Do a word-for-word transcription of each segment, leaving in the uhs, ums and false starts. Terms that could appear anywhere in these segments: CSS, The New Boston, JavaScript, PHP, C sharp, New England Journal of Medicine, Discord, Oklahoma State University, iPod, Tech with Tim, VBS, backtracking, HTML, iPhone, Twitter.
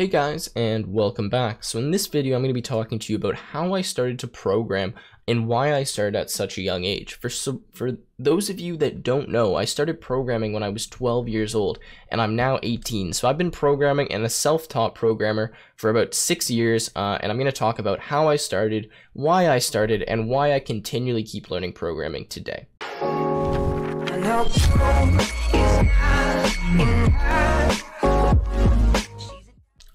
Hey guys, and welcome back. So in this video, I'm going to be talking to you about how I started to program and why I started at such a young age. For so, for those of you that don't know, I started programming when I was twelve years old, and I'm now eighteen. So I've been programming and a self-taught programmer for about six years, uh, and I'm going to talk about how I started, why I started, and why I continually keep learning programming today.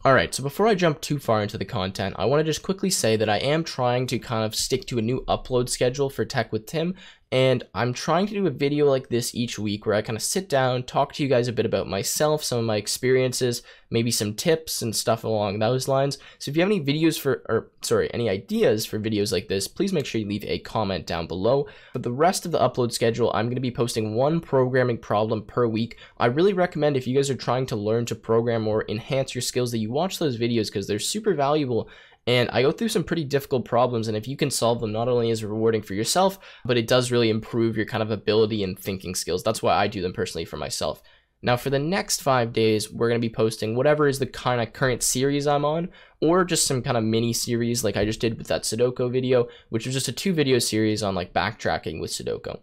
Alright, so before I jump too far into the content, I want to just quickly say that I am trying to kind of stick to a new upload schedule for Tech with Tim, and I'm trying to do a video like this each week where I kind of sit down, talk to you guys a bit about myself, some of my experiences, maybe some tips and stuff along those lines. So if you have any videos for, or sorry, any ideas for videos like this, please make sure you leave a comment down below. But the rest of the upload schedule, I'm going to be posting one programming problem per week. I really recommend if you guys are trying to learn to program or enhance your skills that you watch those videos because they're super valuable. And I go through some pretty difficult problems, and if you can solve them, not only is it rewarding for yourself, but it does really improve your kind of ability and thinking skills. That's why I do them personally for myself. Now for the next five days, we're going to be posting whatever is the kind of current series I'm on, or just some kind of mini series like I just did with that Sudoku video, which was just a two video series on like backtracking with Sudoku.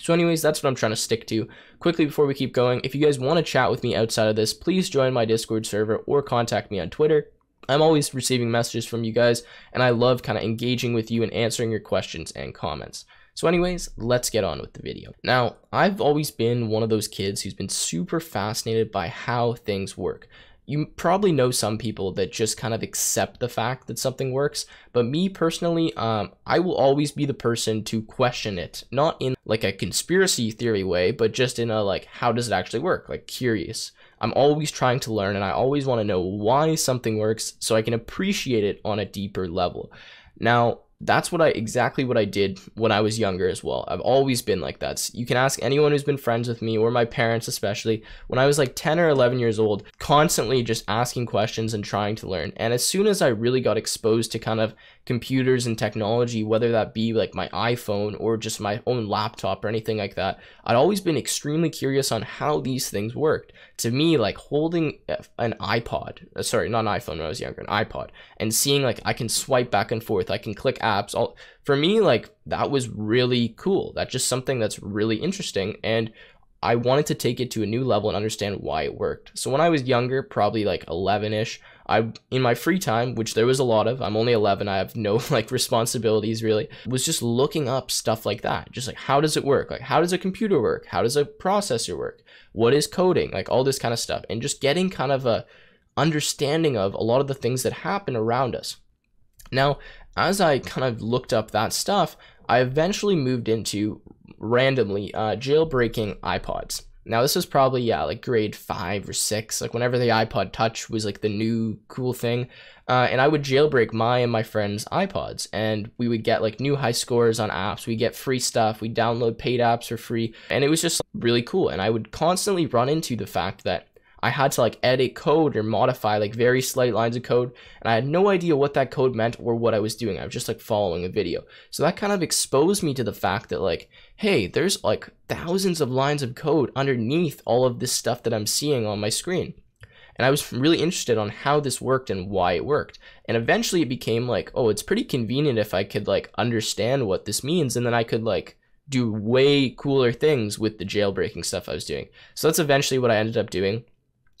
So anyways, that's what I'm trying to stick to. Quickly before we keep going, if you guys want to chat with me outside of this, please join my Discord server or contact me on Twitter. I'm always receiving messages from you guys, and I love kind of engaging with you and answering your questions and comments. So anyways, let's get on with the video. Now, I've always been one of those kids who's been super fascinated by how things work. You probably know some people that just kind of accept the fact that something works, but me personally, um, I will always be the person to question it, not in like a conspiracy theory way, but just in a like, how does it actually work? Like curious. I'm always trying to learn, and I always want to know why something works so I can appreciate it on a deeper level. Now, that's what I exactly what I did when I was younger as well. I've always been like that. You can ask anyone who's been friends with me or my parents, especially when I was like ten or eleven years old, constantly just asking questions and trying to learn. And as soon as I really got exposed to kind of computers and technology, whether that be like my iPhone or just my own laptop or anything like that, I'd always been extremely curious on how these things worked. To me, like holding an iPod, sorry, not an iPhone when I was younger, an iPod, and seeing like I can swipe back and forth, I can click apps, all for me, like that was really cool. That's just something that's really interesting, and I wanted to take it to a new level and understand why it worked. So when I was younger, probably like eleven-ish, I, in my free time, which there was a lot of, I'm only eleven, I have no like responsibilities really, was just looking up stuff like that. Just like, how does it work? Like, how does a computer work? How does a processor work? What is coding? Like all this kind of stuff, and just getting kind of a understanding of a lot of the things that happen around us. Now, as I kind of looked up that stuff, I eventually moved into randomly uh, jailbreaking iPods. Now this was probably, yeah, like grade five or six, like whenever the iPod Touch was like the new cool thing. Uh, and I would jailbreak my and my friends' iPods, and we would get like new high scores on apps. We get free stuff. We download paid apps for free. And it was just really cool. And I would constantly run into the fact that I had to like edit code or modify like very slight lines of code, and I had no idea what that code meant or what I was doing. I was just like following a video. So that kind of exposed me to the fact that like, hey, there's like thousands of lines of code underneath all of this stuff that I'm seeing on my screen. And I was really interested on how this worked and why it worked. And eventually it became like, oh, it's pretty convenient if I could like understand what this means, and then I could like do way cooler things with the jailbreaking stuff I was doing. So that's eventually what I ended up doing,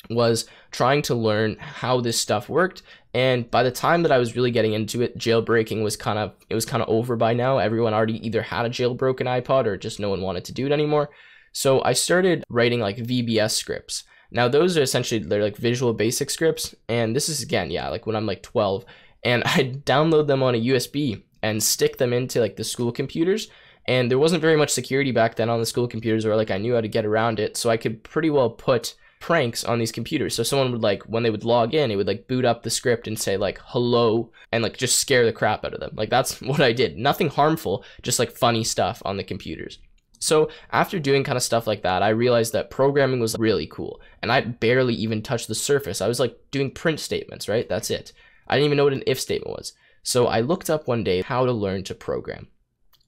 was trying to learn how this stuff worked. And by the time that I was really getting into it, jailbreaking was kind of, it was kind of over by now. Everyone already either had a jailbroken iPod or just no one wanted to do it anymore. So I started writing like V B S scripts. Now those are essentially, they're like visual basic scripts. And this is again, yeah, like when I'm like twelve, and I download them on a U S B and stick them into like the school computers. And there wasn't very much security back then on the school computers, or like I knew how to get around it. So I could pretty well put pranks on these computers. So someone would like, when they would log in, it would like boot up the script and say like, hello, and like just scare the crap out of them. Like that's what I did. Nothing harmful, just like funny stuff on the computers. So after doing kind of stuff like that, I realized that programming was really cool, and I barely even touched the surface. I was like doing print statements, right? That's it. I didn't even know what an if statement was. So I looked up one day how to learn to program.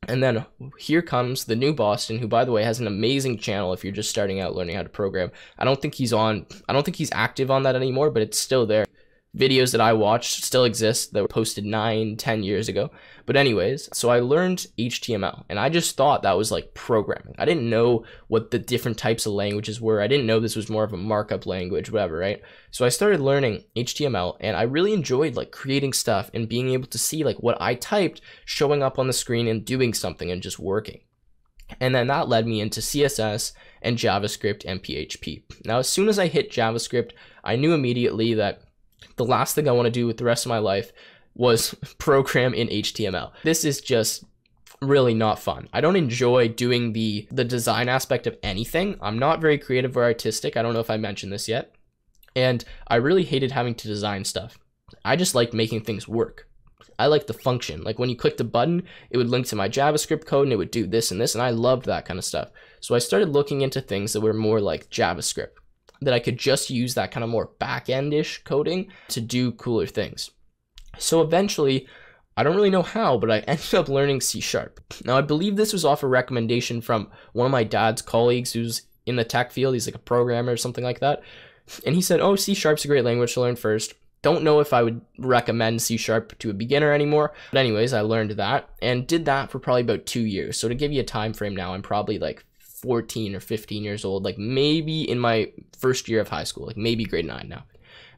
And then here comes The New Boston, who, by the way, has an amazing channel if you're just starting out learning how to program. I don't think he's on, I don't think he's active on that anymore, but it's still there. videos that I watched still exist that were posted nine, ten years ago. But anyways, so I learned H T M L and I just thought that was like programming. I didn't know what the different types of languages were. I didn't know this was more of a markup language, whatever, right? So I started learning H T M L and I really enjoyed like creating stuff and being able to see like what I typed showing up on the screen and doing something and just working. And then that led me into C S S and JavaScript and P H P. Now, as soon as I hit JavaScript, I knew immediately that the last thing I want to do with the rest of my life was program in H T M L. This is just really not fun. I don't enjoy doing the, the design aspect of anything. I'm not very creative or artistic. I don't know if I mentioned this yet. And I really hated having to design stuff. I just liked making things work. I like the function. Like when you clicked a button, it would link to my JavaScript code and it would do this and this. And I loved that kind of stuff. So I started looking into things that were more like JavaScript, that I could just use that kind of more back-end-ish coding to do cooler things. So eventually, I don't really know how, but I ended up learning C sharp. Now, I believe this was off a recommendation from one of my dad's colleagues who's in the tech field. He's like a programmer or something like that. And he said, oh, C sharp's a great language to learn first. Don't know if I would recommend C sharp to a beginner anymore. But anyways, I learned that and did that for probably about two years. So to give you a time frame now, I'm probably like fourteen or fifteen years old, like maybe in my first year of high school, like maybe grade nine now.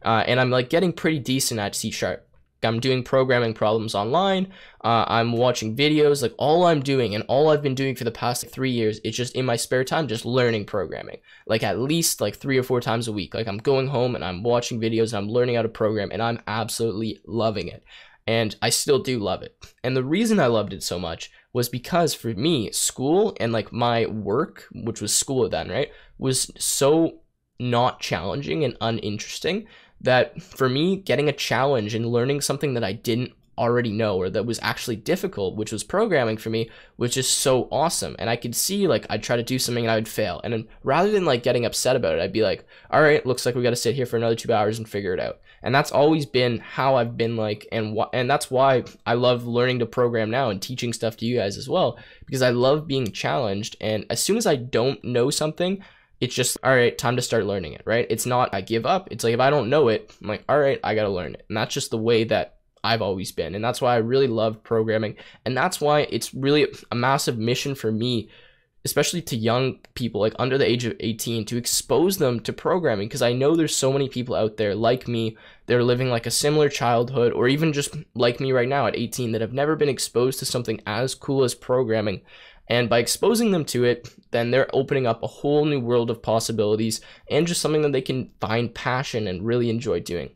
Uh, and I'm like getting pretty decent at C sharp. I'm doing programming problems online. Uh, I'm watching videos, like all I'm doing and all I've been doing for the past like, three years is just in my spare time, just learning programming, like at least like three or four times a week. Like I'm going home and I'm watching videos and I'm learning how to program and I'm absolutely loving it. And I still do love it. And the reason I loved it so much was because for me, school and like my work, which was school then, right, was so not challenging and uninteresting that for me, getting a challenge and learning something that I didn't already know or that was actually difficult, which was programming for me, was just so awesome. And I could see like I'd try to do something and I would fail. And then rather than like getting upset about it, I'd be like, all right, looks like we got to sit here for another two hours and figure it out. And that's always been how I've been like, and wh and that's why I love learning to program now and teaching stuff to you guys as well, because I love being challenged. And as soon as I don't know something, it's just, all right, time to start learning it, right? It's not, I give up. It's like, if I don't know it, I'm like, all right, I got to learn it. And that's just the way that I've always been. And that's why I really love programming. And that's why it's really a massive mission for me, especially to young people, like under the age of eighteen, to expose them to programming. Because I know there's so many people out there like me, they're living like a similar childhood, or even just like me right now at eighteen, that have never been exposed to something as cool as programming. And by exposing them to it, then they're opening up a whole new world of possibilities and just something that they can find passion and really enjoy doing.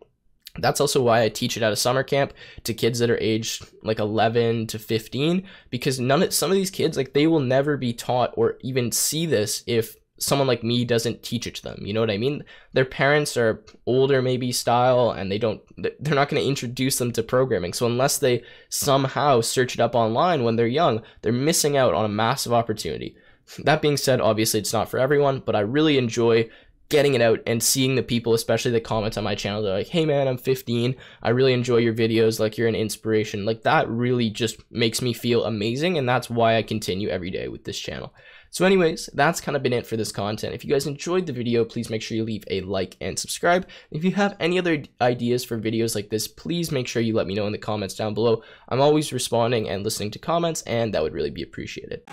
That's also why I teach it at a summer camp to kids that are aged like eleven to fifteen, because none of some of these kids, like they will never be taught or even see this if someone like me doesn't teach it to them. You know what I mean? Their parents are older maybe style and they don't, they're not going to introduce them to programming. So unless they somehow search it up online when they're young, they're missing out on a massive opportunity. That being said, obviously it's not for everyone, but I really enjoy getting it out and seeing the people, especially the comments on my channel. They're like, hey man, I'm fifteen. I really enjoy your videos. Like you're an inspiration. Like that really just makes me feel amazing. And that's why I continue every day with this channel. So anyways, that's kind of been it for this content. If you guys enjoyed the video, please make sure you leave a like and subscribe. If you have any other ideas for videos like this, please make sure you let me know in the comments down below. I'm always responding and listening to comments, and that would really be appreciated.